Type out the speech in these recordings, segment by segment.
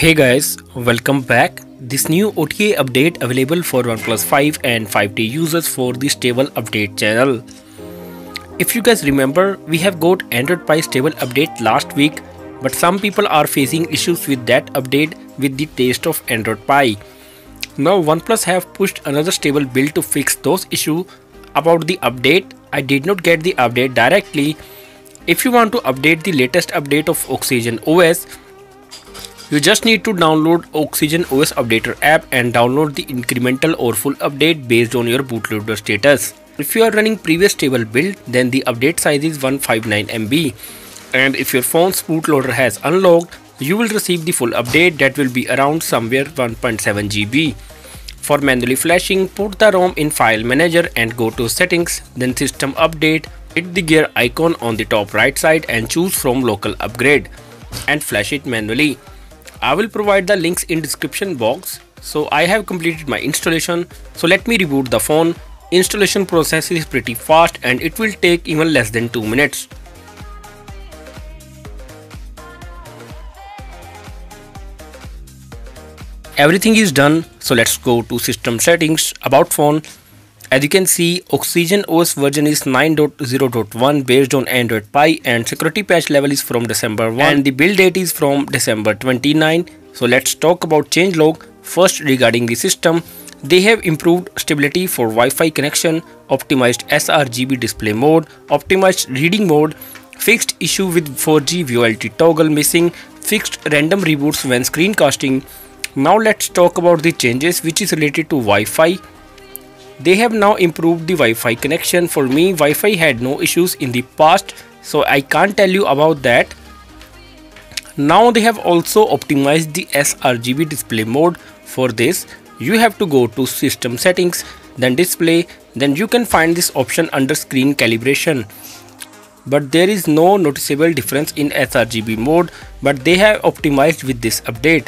Hey guys, welcome back. This new OTA update available for OnePlus 5 and 5T users for the stable update channel. If you guys remember, we have got Android Pie stable update last week, but some people are facing issues with that update with the taste of Android Pie. Now OnePlus have pushed another stable build to fix those issues. About the update, I did not get the update directly. If you want to update the latest update of Oxygen OS, you just need to download Oxygen OS Updater app and download the incremental or full update based on your bootloader status. If you are running previous stable build, then the update size is 159 MB. And if your phone's bootloader has unlocked, you will receive the full update that will be around somewhere 1.7 GB. For manually flashing, put the ROM in File Manager and go to Settings, then System Update, hit the gear icon on the top right side and choose from Local Upgrade and flash it manually. I will provide the links in description box. So I have completed my installation. So let me reboot the phone. Installation process is pretty fast and it will take even less than 2 minutes. Everything is done. So let's go to system settings, about phone. As you can see, Oxygen OS version is 9.0.1 based on Android Pie and security patch level is from December 1 and the build date is from December 29. So let's talk about changelog. First, regarding the system, they have improved stability for Wi-Fi connection, optimized sRGB display mode, optimized reading mode, fixed issue with 4G VoLTE toggle missing, fixed random reboots when screencasting. Now let's talk about the changes which is related to Wi-Fi. They have now improved the Wi-Fi connection. For me, Wi-Fi had no issues in the past, so I can't tell you about that. Now they have also optimized the sRGB display mode. For this, you have to go to system settings, then display, then you can find this option under screen calibration. But there is no noticeable difference in sRGB mode, but they have optimized with this update.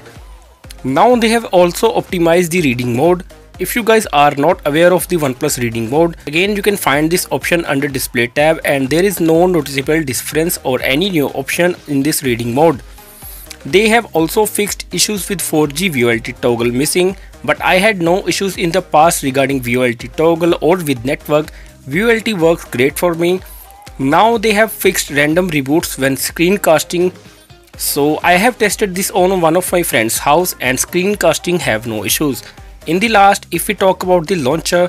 Now they have also optimized the reading mode. If you guys are not aware of the OnePlus reading mode, again you can find this option under display tab and there is no noticeable difference or any new option in this reading mode. They have also fixed issues with 4G VoLTE toggle missing, but I had no issues in the past regarding VoLTE toggle or with network. VoLTE works great for me. Now they have fixed random reboots when screencasting. So I have tested this on one of my friend's house and screencasting have no issues. In the last, if we talk about the launcher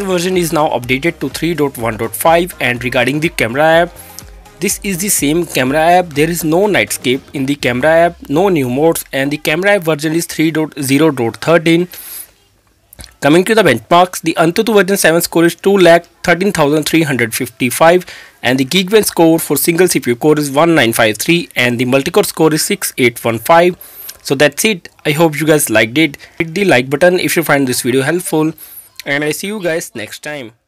version is now updated to 3.1.5 and regarding the camera app, this is the same camera app. There is no nightscape in the camera app, no new modes and the camera app version is 3.0.13. Coming to the benchmarks, the Antutu version 7 score is 2,13,355 and the Geekbench score for single CPU core is 1953 and the multi-core score is 6815. So that's it. I hope you guys liked it. Hit the like button if you find this video helpful and I see you guys next time.